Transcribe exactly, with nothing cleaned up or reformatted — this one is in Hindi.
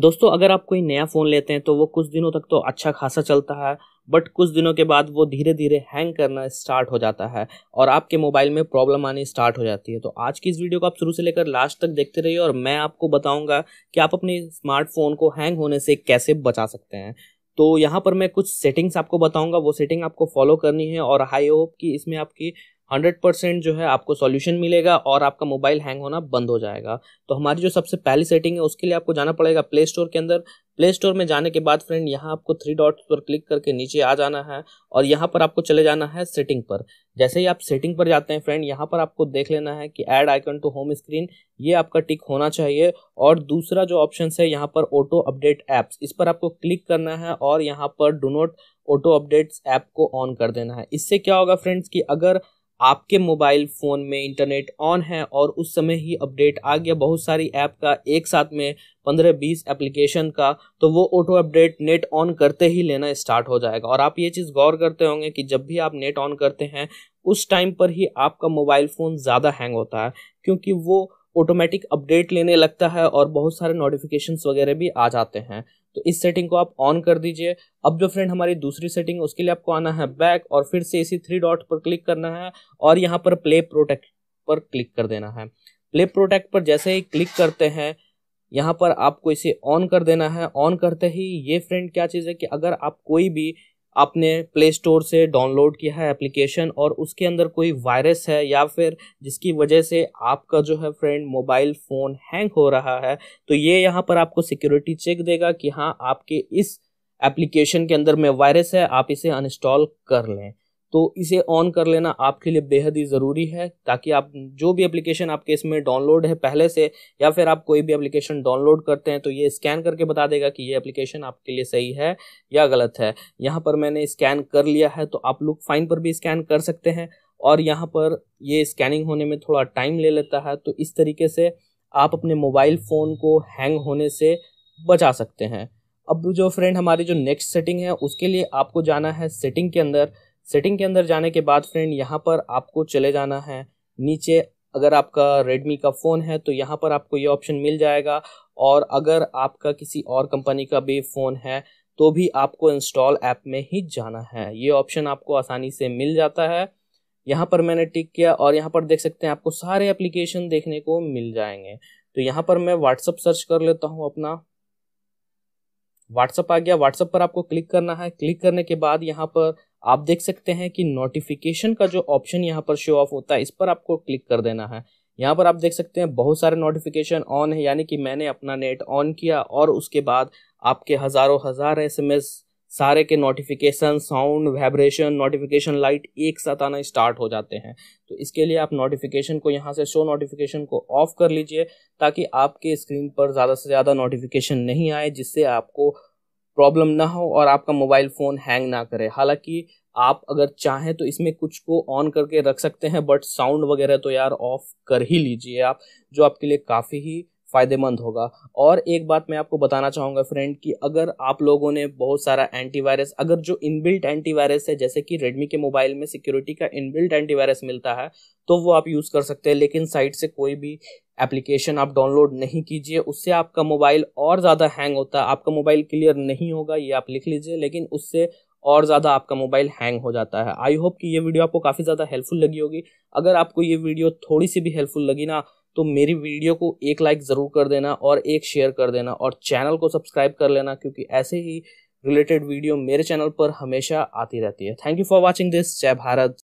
दोस्तों अगर आप कोई नया फ़ोन लेते हैं तो वो कुछ दिनों तक तो अच्छा खासा चलता है, बट कुछ दिनों के बाद वो धीरे धीरे हैंग करना स्टार्ट हो जाता है और आपके मोबाइल में प्रॉब्लम आनी स्टार्ट हो जाती है। तो आज की इस वीडियो को आप शुरू से लेकर लास्ट तक देखते रहिए और मैं आपको बताऊंगा कि आप अपने स्मार्टफोन को हैंग होने से कैसे बचा सकते हैं। तो यहाँ पर मैं कुछ सेटिंग्स आपको बताऊँगा, वो सेटिंग आपको फॉलो करनी है और आई होप कि इसमें आपकी हंड्रेड परसेंट जो है आपको सॉल्यूशन मिलेगा और आपका मोबाइल हैंग होना बंद हो जाएगा। तो हमारी जो सबसे पहली सेटिंग है उसके लिए आपको जाना पड़ेगा प्ले स्टोर के अंदर। प्ले स्टोर में जाने के बाद फ्रेंड यहाँ आपको थ्री डॉट्स पर क्लिक करके नीचे आ जाना है और यहाँ पर आपको चले जाना है सेटिंग पर। जैसे ही आप सेटिंग पर जाते हैं फ्रेंड यहाँ पर आपको देख लेना है कि add icon to home screen, ये आपका टिक होना चाहिए। और दूसरा जो ऑप्शन है यहाँ पर ऑटो अपडेट ऐप्स, इस पर आपको क्लिक करना है और यहाँ पर do not auto updates app को ऑन कर देना है। इससे क्या होगा फ्रेंड्स कि अगर आपके मोबाइल फ़ोन में इंटरनेट ऑन है और उस समय ही अपडेट आ गया बहुत सारी ऐप का एक साथ में पंद्रह बीस एप्लीकेशन का, तो वो ऑटो अपडेट नेट ऑन करते ही लेना स्टार्ट हो जाएगा। और आप ये चीज़ गौर करते होंगे कि जब भी आप नेट ऑन करते हैं उस टाइम पर ही आपका मोबाइल फ़ोन ज़्यादा हैंग होता है क्योंकि वो ऑटोमेटिक अपडेट लेने लगता है और बहुत सारे नोटिफिकेशंस वगैरह भी आ जाते हैं। तो इस सेटिंग को आप ऑन कर दीजिए। अब जो फ्रेंड हमारी दूसरी सेटिंग उसके लिए आपको आना है बैक और फिर से इसी थ्री डॉट पर क्लिक करना है और यहाँ पर प्ले प्रोटेक्ट पर क्लिक कर देना है। प्ले प्रोटेक्ट पर जैसे ही क्लिक करते हैं यहाँ पर आपको इसे ऑन कर देना है। ऑन करते ही ये फ्रेंड क्या चीज़ है कि अगर आप कोई भी आपने प्ले स्टोर से डाउनलोड किया है एप्लीकेशन और उसके अंदर कोई वायरस है या फिर जिसकी वजह से आपका जो है फ्रेंड मोबाइल फ़ोन हैंग हो रहा है, तो ये यहाँ पर आपको सिक्योरिटी चेक देगा कि हाँ आपके इस एप्लीकेशन के अंदर में वायरस है, आप इसे अनइंस्टॉल कर लें। तो इसे ऑन कर लेना आपके लिए बेहद ही ज़रूरी है ताकि आप जो भी एप्लीकेशन आपके इसमें डाउनलोड है पहले से या फिर आप कोई भी एप्लीकेशन डाउनलोड करते हैं तो ये स्कैन करके बता देगा कि ये एप्लीकेशन आपके लिए सही है या गलत है। यहाँ पर मैंने स्कैन कर लिया है तो आप लोग फाइन पर भी स्कैन कर सकते हैं और यहाँ पर ये स्कैनिंग होने में थोड़ा टाइम ले लेता है। तो इस तरीके से आप अपने मोबाइल फ़ोन को हैंग होने से बचा सकते हैं। अब जो फ्रेंड हमारी जो नेक्स्ट सेटिंग है उसके लिए आपको जाना है सेटिंग के अंदर। सेटिंग के अंदर जाने के बाद फ्रेंड यहाँ पर आपको चले जाना है नीचे। अगर आपका रेडमी का फ़ोन है तो यहाँ पर आपको ये ऑप्शन मिल जाएगा और अगर आपका किसी और कंपनी का भी फ़ोन है तो भी आपको इंस्टॉल ऐप में ही जाना है। ये ऑप्शन आपको आसानी से मिल जाता है। यहाँ पर मैंने टिक किया और यहाँ पर देख सकते हैं आपको सारे एप्लीकेशन देखने को मिल जाएंगे। तो यहाँ पर मैं व्हाट्सअप सर्च कर लेता हूँ अपना। व्हाट्सअप आ गया, व्हाट्सअप पर आपको क्लिक करना है। क्लिक करने के बाद यहाँ पर आप देख सकते हैं कि नोटिफिकेशन का जो ऑप्शन यहाँ पर शो ऑफ होता है इस पर आपको क्लिक कर देना है। यहाँ पर आप देख सकते हैं बहुत सारे नोटिफिकेशन ऑन है, यानी कि मैंने अपना नेट ऑन किया और उसके बाद आपके हज़ारों हज़ार एसएमएस सारे के notification, sound, vibration, notification light एक साथ आना स्टार्ट हो जाते हैं। तो इसके लिए आप नोटिफिकेशन को यहाँ से शो नोटिफिकेशन को ऑफ कर लीजिए ताकि आपके स्क्रीन पर ज़्यादा से ज़्यादा नोटिफिकेशन नहीं आए जिससे आपको प्रॉब्लम ना हो और आपका मोबाइल फ़ोन हैंग ना करे। हालांकि आप अगर चाहें तो इसमें कुछ को ऑन करके रख सकते हैं, बट साउंड वगैरह तो यार ऑफ कर ही लीजिए आप, जो आपके लिए काफ़ी ही फ़ायदेमंद होगा। और एक बात मैं आपको बताना चाहूँगा फ्रेंड कि अगर आप लोगों ने बहुत सारा एंटीवायरस, अगर जो इनबिल्ट एंटीवायरस है जैसे कि रेडमी के मोबाइल में सिक्योरिटी का इनबिल्ट एंटीवायरस मिलता है तो वो आप यूज़ कर सकते हैं, लेकिन साइट से कोई भी एप्लीकेशन आप डाउनलोड नहीं कीजिए, उससे आपका मोबाइल और ज़्यादा हैंग होता है। आपका मोबाइल क्लियर नहीं होगा ये आप लिख लीजिए, लेकिन उससे और ज़्यादा आपका मोबाइल हैंग हो जाता है। आई होप कि ये वीडियो आपको काफ़ी ज़्यादा हेल्पफुल लगी होगी। अगर आपको ये वीडियो थोड़ी सी भी हेल्पफुल लगी ना तो मेरी वीडियो को एक लाइक ज़रूर कर देना और एक शेयर कर देना और चैनल को सब्सक्राइब कर लेना क्योंकि ऐसे ही रिलेटेड वीडियो मेरे चैनल पर हमेशा आती रहती है। Thank you for watching this. जय भारत।